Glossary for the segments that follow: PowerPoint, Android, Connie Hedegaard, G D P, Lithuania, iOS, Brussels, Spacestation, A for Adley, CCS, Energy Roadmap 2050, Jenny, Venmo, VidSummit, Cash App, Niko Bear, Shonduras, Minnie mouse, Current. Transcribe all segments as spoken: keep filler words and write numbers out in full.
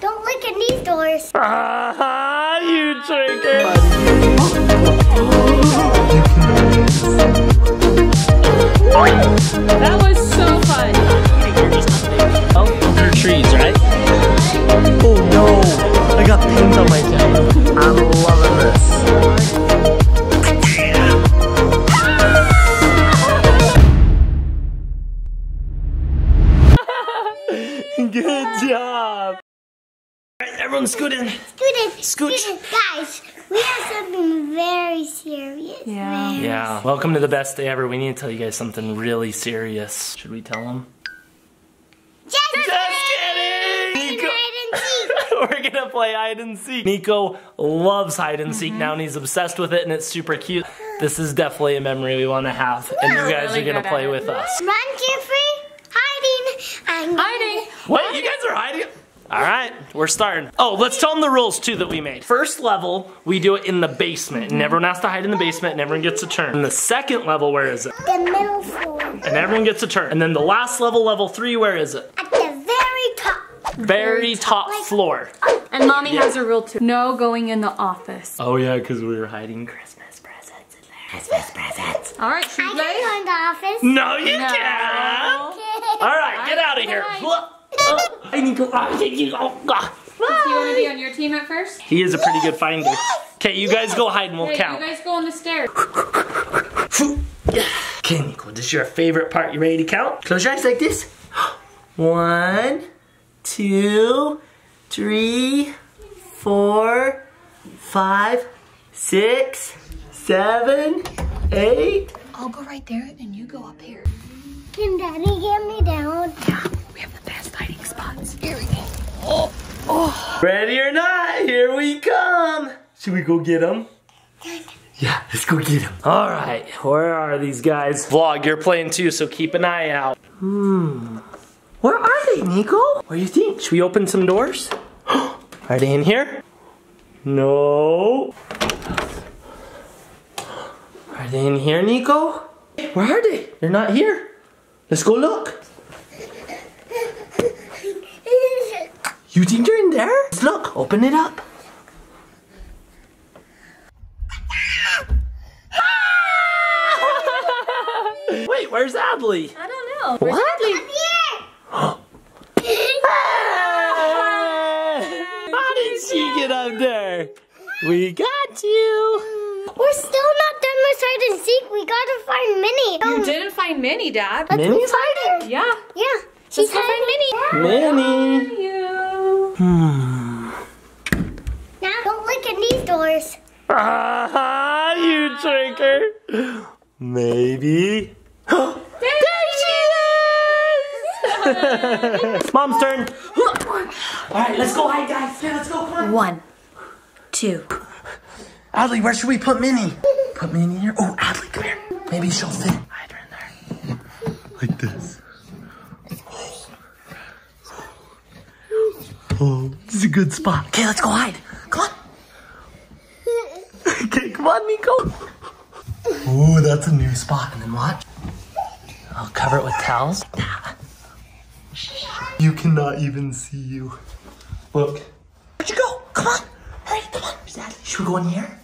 Don't look at these doors. Ah, you trickster. That was so fun. Oh, there are trees, right? Oh no, I got paint on my jacket. I'm loving this. Good job! Alright, everyone scoot in. Scoot in. Scoot. Scoot in. Guys, we have something very serious. Yeah. Very yeah. Serious. Welcome to the best day ever. We need to tell you guys something really serious. Should we tell them? Just, Just kidding! kidding. Niko. We're gonna play hide and seek. Niko loves hide and seek mm-hmm. now, and he's obsessed with it, and it's super cute. This is definitely a memory we want to have, and you guys really are gonna play with us. Run, Jeffrey. I'm hiding. What? You guys are hiding? All right, we're starting. Oh, let's tell them the rules too that we made. First level, we do it in the basement, and everyone has to hide in the basement, and everyone gets a turn. And the second level, where is it? The middle floor. And everyone gets a turn. And then the last level, level three, where is it? At the very top. Very top floor. And mommy yeah. has a rule too. No going in the office. Oh yeah, because we were hiding Christmas presents in there. Christmas presents. All right, should I play? Can go in the office. No, you no. can't. Okay. All right, get out of here. I need to. I need you. Oh God. Does he want to be on your team at first? He is a pretty good finder. Okay, you guys go hide and we'll okay, count. You guys go on the stairs. Okay, Niko, this is your favorite part. You ready to count? Close your eyes like this. One, two, three, four, five, six, seven, eight. I'll go right there and you go up here. Can Daddy get me down? Yeah, we have the best hiding spots. Here we go. Oh, oh. Ready or not, here we come. Should we go get them? Yeah, let's go get them. All right, where are these guys? Vlog, you're playing too, so keep an eye out. Hmm, where are they, Niko? What do you think? Should we open some doors? Are they in here? No. Are they in here, Niko? Where are they? They're not here. Let's go look. You think they're in there? Let's look. Open it up. Wait, where's Adley? I don't know. Where's what? Adley? Up here. How did she get up there? We got you. We're still not done with hide and seek. We gotta find Minnie. Um, you didn't find Minnie, Dad. Let's Minnie's hiding? Yeah. Yeah. She's hiding. Minnie. Minnie. You. Hmm. Now don't look at these doors. Ah, you tricker. Maybe. There she is. Mom's turn. All right, let's go hide, guys. Here, let's go. Come on. One, two. Adley, where should we put Minnie? Put Minnie in here. Oh, Adley, come here. Maybe she'll fit. Hide her in there. Like this. Oh, this is a good spot. Okay, let's go hide. Come on. Okay, come on, Niko. Oh, that's a new spot. And then watch. I'll cover it with towels. You cannot even see you. Look. Where'd you go? Come on. Hurry, come on. Should we go in here?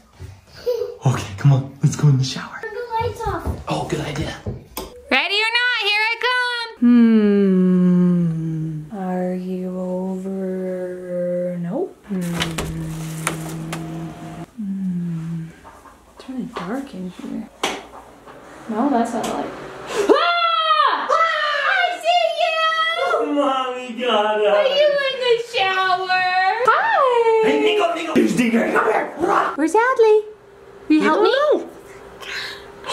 Okay, come on. Let's go in the shower. Turn the lights off. Oh, good idea. Ready or not, here I come. Hmm. Are you over? No. Hmm. It's really dark in here. No, that's not a light. Ah! Ah! I see you! Oh, Mommy got us. Are you in the shower? Hi. Hey, Niko, Niko. There's Digger. Come here. Where's Adley? Will you help me? Know.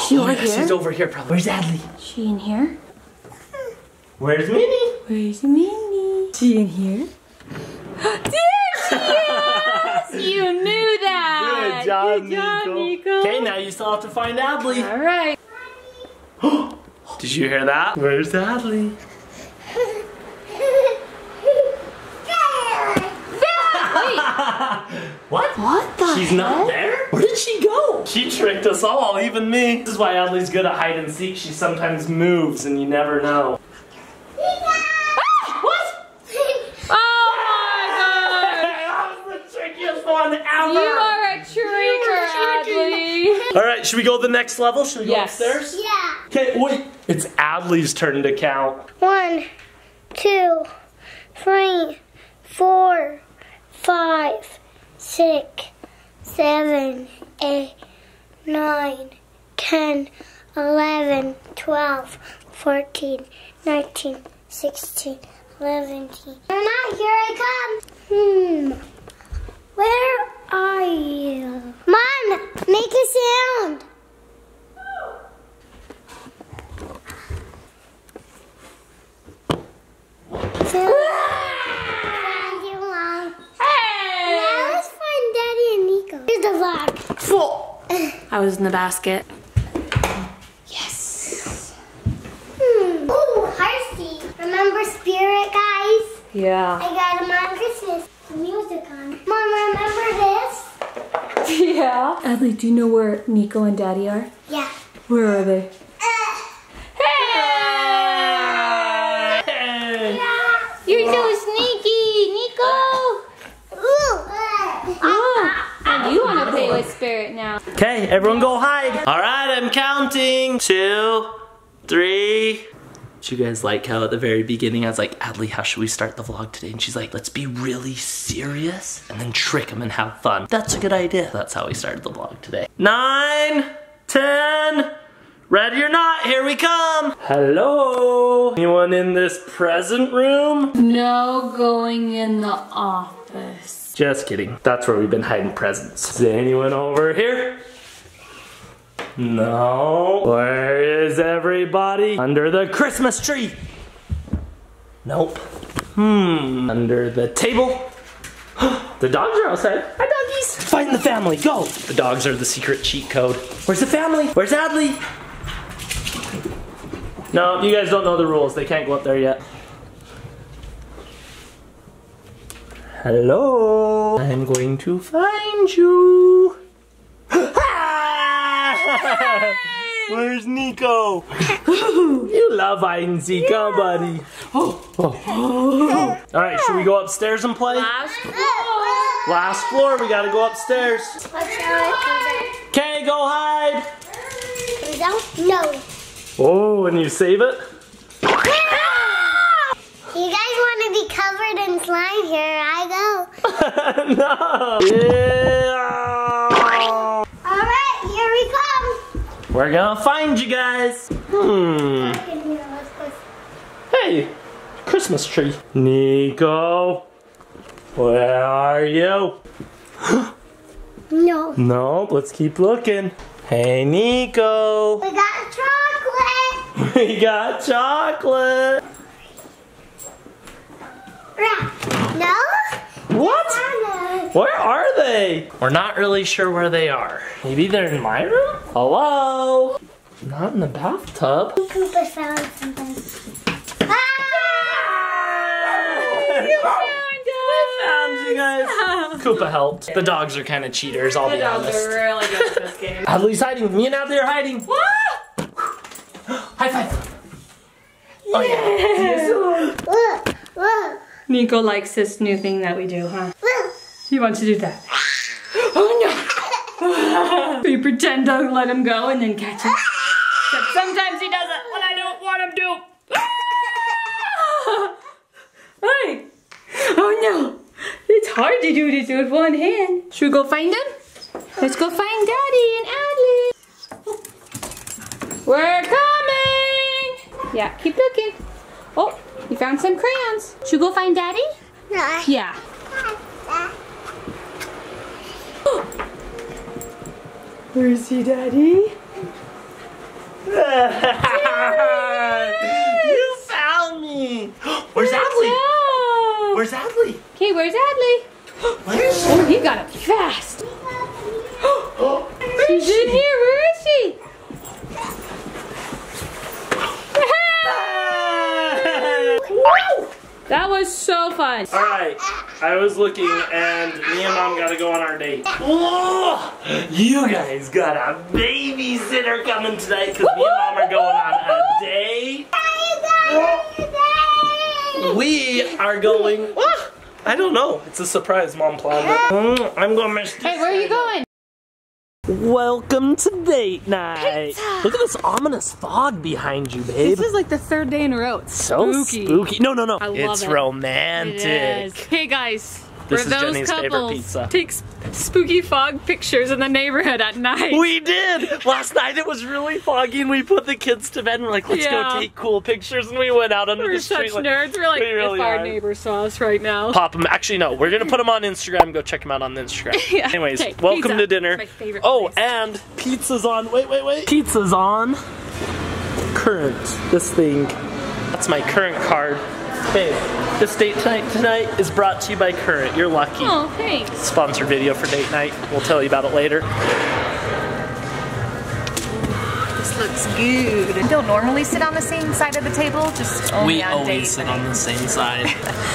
She oh, over yeah, here? She's over here probably. Where's Adley? She in here. Where's Minnie? Where's Minnie? She in here. There she is! You knew that! Good job, Good job Niko. Niko. Okay, now you still have to find Adley. All right. Did you hear that? Where's Adley? What? What the She's heck? Not there? Where did she go? She tricked us all, even me. This is why Adley's good at hide and seek. She sometimes moves and you never know. Ah, what? Oh my God. one hour. You are a traitor, Adley. All right, should we go to the next level? Should we go yes. upstairs? Yeah. Okay, wait. It's Adley's turn to count. One, two, three, four, five, six, seven, eight, nine, ten, eleven, twelve, fourteen, nineteen, sixteen, seventeen. Mama, here I come. Hmm. Where are you? Mom, make a sound. Found you, Mom. Hey! Now let's find Daddy and Niko. Here's the vlog. Four. I was in the basket. Yes. Hmm. Ooh, Hearthstone. Remember Spirit, guys? Yeah. I got them on Christmas. The music on. Mom, remember this? Yeah. Adley, do you know where Niko and Daddy are? Yeah. Where are they? Spirit now. Okay, everyone go hide. All right, I'm counting. Two, three. Do you guys like how at the very beginning I was like, Adley, how should we start the vlog today? And she's like, let's be really serious and then trick them and have fun. That's a good idea. That's how we started the vlog today. Nine, ten, ready or not, here we come. Hello. Anyone in this present room? No going in the office. Just kidding. That's where we've been hiding presents. Is anyone over here? No. Where is everybody? Under the Christmas tree. Nope. Hmm. Under the table. The dogs are outside. Hi, doggies. Find the family. Go. The dogs are the secret cheat code. Where's the family? Where's Adley? No, you guys don't know the rules. They can't go up there yet. Hello, I'm going to find you. Where's Niko? You love hide and seek, yeah. buddy. Oh, oh, oh. All right, should we go upstairs and play? Last floor. Last floor, we gotta go upstairs. Okay, go hide. No. Oh, and you save it? You guys want to be covered in slime? Here I go. No. Yeah. All right, here we come. We're gonna find you guys. Hmm. Hey, Christmas tree. Niko, where are you? No. No. Let's keep looking. Hey, Niko. We got chocolate. We got chocolate. No? What? Where are they? We're not really sure where they are. Maybe they're in my room? Hello? Not in the bathtub. Cooper found something. Ah! You found us! We found you guys. Koopa helped. The dogs are kind of cheaters, I'll be honest. The dogs are really good at this game. Adley's hiding. Me and Adley are hiding. What? High five. Yeah. Oh yeah. Look. Look. Niko likes this new thing that we do, huh? Look. He wants to do that. Oh no! We pretend to let him go and then catch him. But sometimes he does it when I don't want him to. Hey! Oh no! It's hard to do this with one hand. Should we go find him? Let's go find Daddy and Adley. We're coming! Yeah, keep looking. Oh. You found some crayons. Should we go find Daddy? No. Yeah. Where is he, Daddy? You found me. Where's Adley? Where's Adley? Okay, where's Adley? Where is she? Oh, he got up fast. Oh, she's in here. Where is she? Woo! That was so fun. All right, I was looking and me and Mom gotta go on our date. Oh, you guys got a babysitter coming tonight because me and Mom are going on a date. We are going I don't know. It's a surprise mom planned it. I'm gonna miss this. Hey, where are you going? Welcome to date night. Pizza. Look at this ominous fog behind you, babe. This is like the third day in a row. It's so spooky. spooky. No, no, no. I love it's it. romantic. It hey guys, this for is those Jenny's couples pizza. Take spooky fog pictures in the neighborhood at night. We did. Last night it was really foggy and we put the kids to bed and we're like, let's yeah. go take cool pictures. And we went out under we're the street. We're such nerds. Like, we're like, we really if our are. neighbor saw us right now. Pop them. Actually, no. We're going to put them on Instagram. Go check them out on the Instagram. yeah. Anyways, okay, welcome pizza. to dinner. My favorite oh, place. and pizza's on. Wait, wait, wait. Pizza's on. Current. This thing. That's my Current card. Babe, this date night tonight is brought to you by Current. You're lucky. Oh, thanks. Sponsored video for date night. We'll tell you about it later. This looks good. We don't normally sit on the same side of the table, just only we on dates. We always sit on the same side.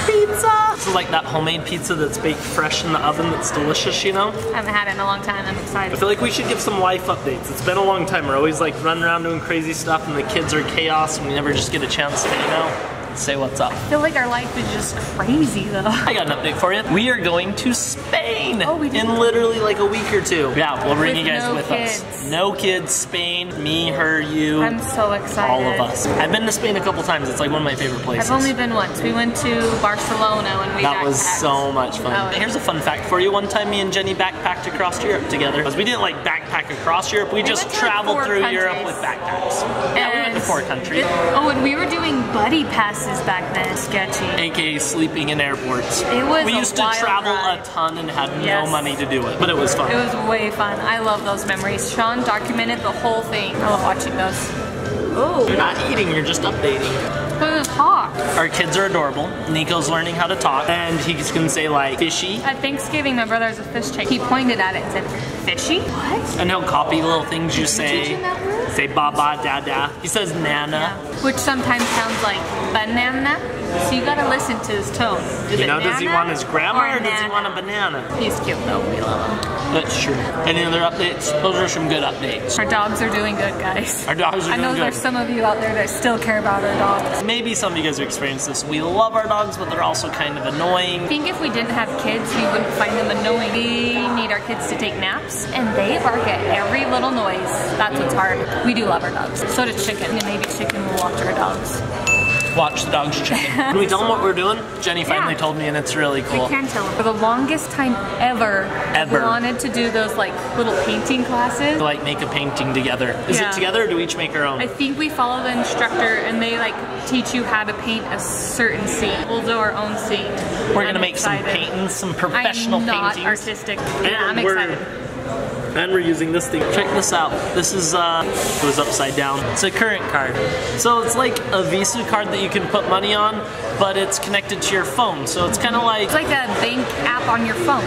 Pizza! This is like that homemade pizza that's baked fresh in the oven that's delicious, you know? I haven't had it in a long time. I'm excited. I feel like we should give some life updates. It's been a long time. We're always like running around doing crazy stuff and the kids are chaos and we never just get a chance to, you know? Say what's up. I feel like our life is just crazy though. I got an update for you. We are going to Spain oh, we in literally like a week or two. Yeah, we'll bring with you guys no with kids. us. No kids, Spain, me, her, you. I'm so excited. All of us. I've been to Spain a couple times. It's like one of my favorite places. I've only been once. We went to Barcelona when we That backpacked. was so much fun. Oh, yeah. Here's a fun fact for you. One time me and Jenny backpacked across Europe together. Because we didn't like backpack across Europe. We, we just traveled like through countries. Europe with backpacks. And yeah, we went to four countries. It, oh, and we were doing buddy passes back then, sketchy. A K A sleeping in airports. It was We used a to travel ride. a ton and had yes. no money to do it, but it was fun. It was way fun. I love those memories. Sean documented the whole thing. I love watching those. Oh. You're not eating, you're just updating. Talk. Our kids are adorable. Nico's learning how to talk and he's gonna say like fishy. At Thanksgiving my brother's a fish tank. He pointed at it and said fishy? What? And he'll copy little things you say. You say baba, dada. He says nana. Yeah. Which sometimes sounds like banana. So you gotta listen to his tone. Is you know, does he want his grandma or, or does he want a banana? He's cute though, we love him. That's true. Any other updates? Those are some good updates. Our dogs are doing good, guys. Our dogs are doing good. I know there's some of you out there that still care about our dogs. Maybe some of you guys have experienced this. We love our dogs, but they're also kind of annoying. I think if we didn't have kids, we wouldn't find them annoying. We need our kids to take naps, and they bark at every little noise. That's what's hard. We do love our dogs. So does Chicken, and maybe Chicken will watch our dogs. Watch the dogs chicken. Can we tell them what we're doing? Jenny finally yeah. told me and it's really cool. I can tell them. For the longest time ever, ever. I wanted to do those like little painting classes. Like make a painting together. Is yeah. it together or do we each make our own? I think we follow the instructor and they like teach you how to paint a certain scene. We'll do our own scene. We're going to make excited. some paintings, some professional I'm not paintings. artistic. And yeah, I'm excited. And we're using this thing. Check this out. This is, uh, it was upside down. It's a Current card. So it's like a Visa card that you can put money on, but it's connected to your phone. So it's kind of like... It's like a bank app on your phone.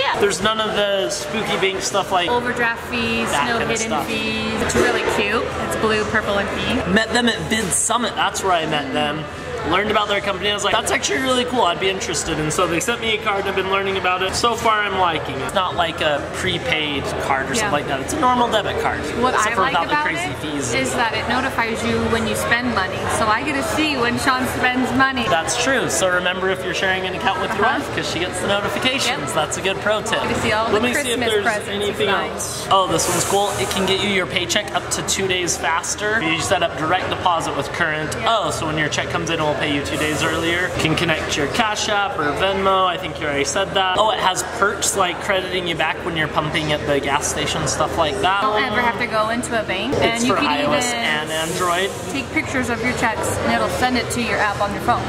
Yeah. There's none of the spooky bank stuff like... Overdraft fees, no hidden stuff. fees. It's really cute. It's blue, purple, and pink. Met them at VidSummit. That's where I met them. Learned about their company. I was like, that's actually really cool. I'd be interested. And so they sent me a card. I've been learning about it. So far, I'm liking it. It's not like a prepaid card or yeah. something like that. It's a normal debit card. What I like about the crazy it fees is that it notifies you when you spend money. So I get to see when Sean spends money. That's true. So remember if you're sharing an account with uh-huh. your wife because she gets the notifications. Yep. That's a good pro tip. To see all Let the me Christmas see if there's presents anything else. Oh, this one's cool. It can get you your paycheck up to two days faster. You set up direct deposit with Current. Yep. Oh, so when your check comes in, it'll pay you two days earlier. You can connect your Cash App or Venmo. I think you already said that. Oh, it has perks like crediting you back when you're pumping at the gas station, stuff like that. Don't ever have to go into a bank. It's and you for can iOS even and Android. Take pictures of your checks and it'll send it to your app on your phone.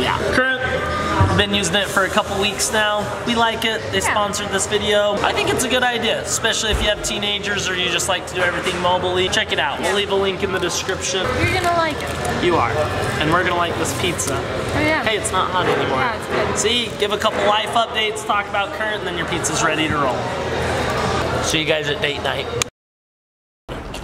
Yeah. Current. I've been using it for a couple weeks now. We like it. They yeah. sponsored this video. I think it's a good idea, especially if you have teenagers or you just like to do everything mobily. Check it out. Yeah. We'll leave a link in the description. You're gonna like it. You are. And we're gonna like this pizza. Oh, yeah. Hey, it's not hot anymore. Yeah, it's good. See, give a couple life updates, talk about Current, and then your pizza's ready to roll. See you guys at date night.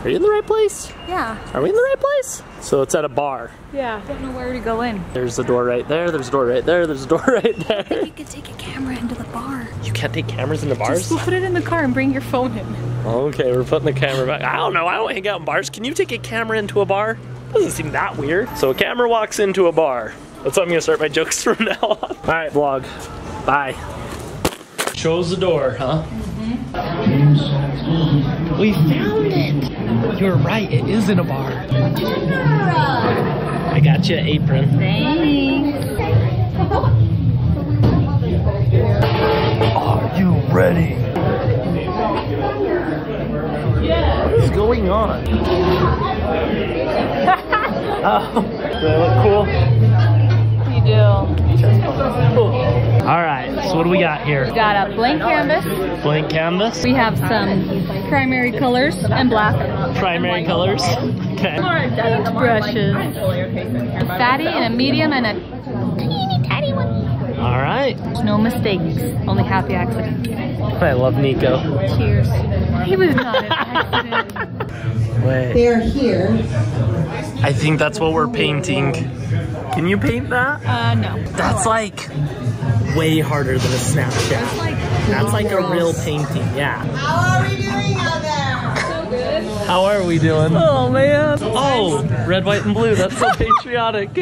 Are you in the right place? Yeah. Are we in the right place? So it's at a bar. Yeah. I don't know where to go in. There's a door right there. There's a door right there. There's a door right there. I think you could take a camera into the bar. You can't take cameras into bars? Just, we'll put it in the car and bring your phone in. Okay, we're putting the camera back. I don't know. I don't hang out in bars. Can you take a camera into a bar? Doesn't seem that weird. So a camera walks into a bar. That's how I'm gonna start my jokes from now on. All right, vlog. Bye. Chose the door, huh? Mm-hmm. We found it. You're right. It is in a bar. I got you an apron. Thanks. Are you ready? Yeah. What is going on? Oh, does that look cool? You do. Cool. All right, so what do we got here? We got a blank canvas. Blank canvas. We have some primary colors and black. Primary colors. Okay. Paint brushes. A fatty and a medium and a teeny tiny one. All right. No mistakes. Only happy accidents. I love Niko. Cheers. He was not an accident. Wait. They're here. I think that's what we're painting. Can you paint that? Uh, no. That's like way harder than a Snapchat. That's like, that's like a real painting, yeah. How are we doing out there? So good. How are we doing? Oh, man. Oh, red, white, and blue. That's so patriotic.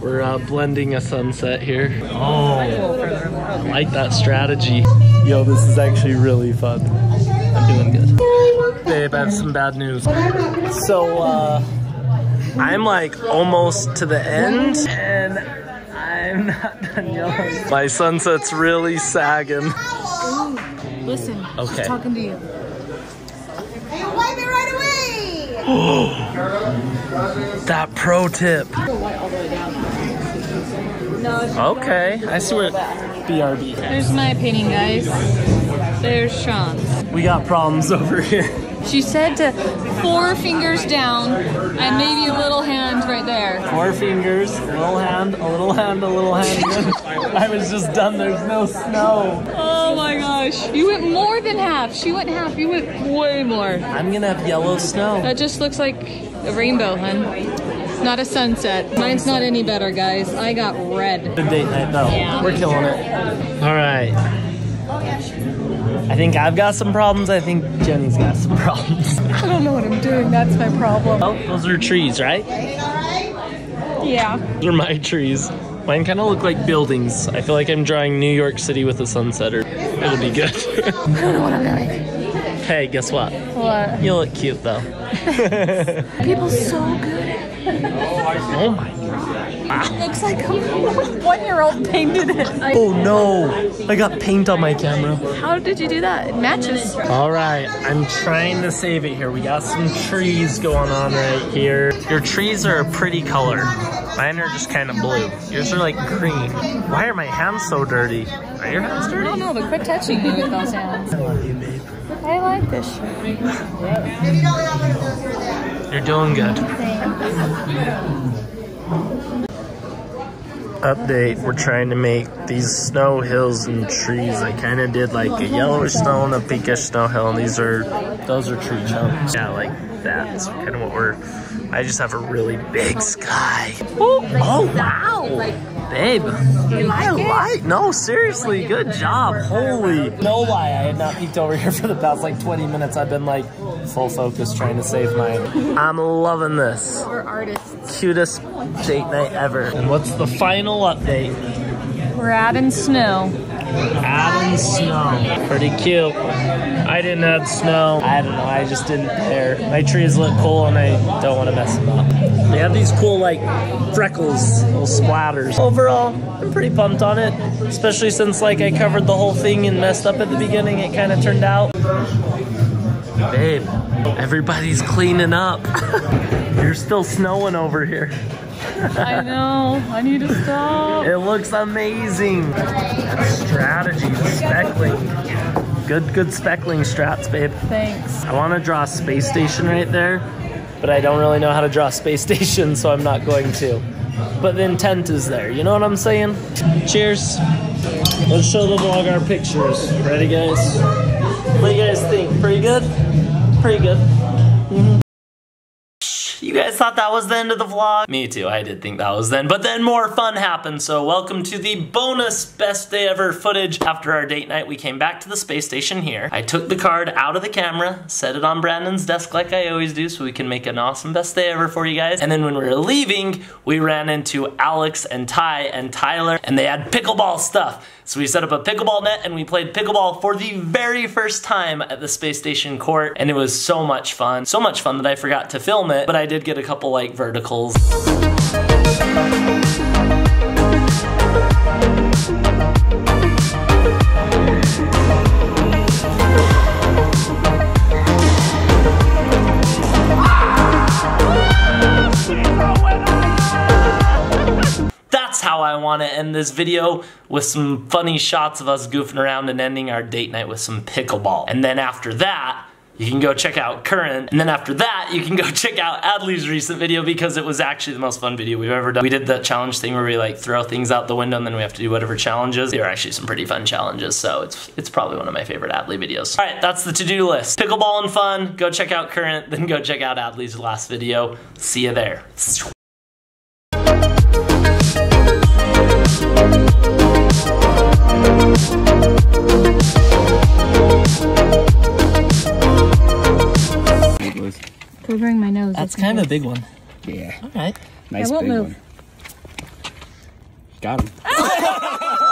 We're uh, blending a sunset here. Oh, I like that strategy. Yo, this is actually really fun. I'm doing good. Babe, I have some bad news. So, uh, I'm like almost to the end, and I'm not done yelling. My sunset's really sagging. Ooh, listen, okay. She's talking to you. And wipe it right away! Oh, that pro tip. Okay, I swear. B R B. There's my painting, guys. There's Sean's. We got problems over here. She said to four fingers down and maybe a little hand right there. Four fingers, a little hand, a little hand, a little hand. I was just done. There's no snow. Oh my gosh. You went more than half. She went half. You went way more. I'm going to have yellow snow. That just looks like a rainbow, hun. Not a sunset. Mine's not any better, guys. I got red. Good date night, though. Yeah. We're killing it. All right. I think I've got some problems. I think Jenny's got some problems. I don't know what I'm doing. That's my problem. Oh, those are trees, right? Yeah. Those are my trees. Mine kind of look like buildings. I feel like I'm drawing New York City with a sunsetter. It'll be good. I don't know what I'm doing. Hey, guess what? What? You look cute, though. People so good at oh my god. It looks like a one-year-old painted it. Oh no! I got paint on my camera. How did you do that? It matches. Alright, I'm trying to save it here. We got some trees going on right here. Your trees are a pretty color. Mine are just kind of blue. Yours are like green. Why are my hands so dirty? Are your hands dirty? I don't know, but quit touching me with those hands. I love you, babe. I like this shirt. You're doing good. Update, we're trying to make these snow hills and trees. I kind of did like a yellowish snow and a pinkish snow hill, and these are, those are tree chunks. Yeah, like that's kind of what we're, I just have a really big sky. Ooh, oh, wow. Babe, you like I like, no, seriously, good job, holy. No lie, I had not peeked over here for the past like twenty minutes. I've been like full focus trying to save mine. I'm loving this. We're artists. Cutest date night ever. And what's the final update? We're adding snow. Adding snow. Pretty cute. I didn't add snow. I don't know, I just didn't care. My trees look cool and I don't want to mess them up. They have these cool like freckles, little splatters. Overall, I'm pretty pumped on it, especially since like I covered the whole thing and messed up at the beginning. It kind of turned out. Babe, everybody's cleaning up. You're still snowing over here. I know, I need to stop. It looks amazing. Strategy, speckling. Good, good speckling strats, babe. Thanks. I want to draw a space station right there, but I don't really know how to draw a space station, so I'm not going to. But the intent is there, you know what I'm saying? Cheers. Let's show the vlog our pictures. Ready, guys? What do you guys think? Pretty good? Pretty good. Mm-hmm. You guys thought that was the end of the vlog? Me too, I did think that was then. But then more fun happened, so welcome to the bonus best day ever footage. After our date night, we came back to the space station here. I took the card out of the camera, set it on Brandon's desk like I always do so we can make an awesome best day ever for you guys. And then when we were leaving, we ran into Alex and Ty and Tyler, and they had pickleball stuff. So we set up a pickleball net and we played pickleball for the very first time at the space station court, and it was so much fun. So much fun that I forgot to film it, but I did get a couple like verticals. How I want to end this video, with some funny shots of us goofing around and ending our date night with some pickleball. And then after that, you can go check out Current, and then after that, you can go check out Adley's recent video because it was actually the most fun video we've ever done. We did the challenge thing where we like throw things out the window and then we have to do whatever challenges. They were actually some pretty fun challenges, so it's it's probably one of my favorite Adley videos. All right, that's the to-do list. Pickleball and fun, go check out Current, then go check out Adley's last video. See you there. Covering my nose. That's kind of a big one. Yeah. All right. Nice I won't big move. One. Got him.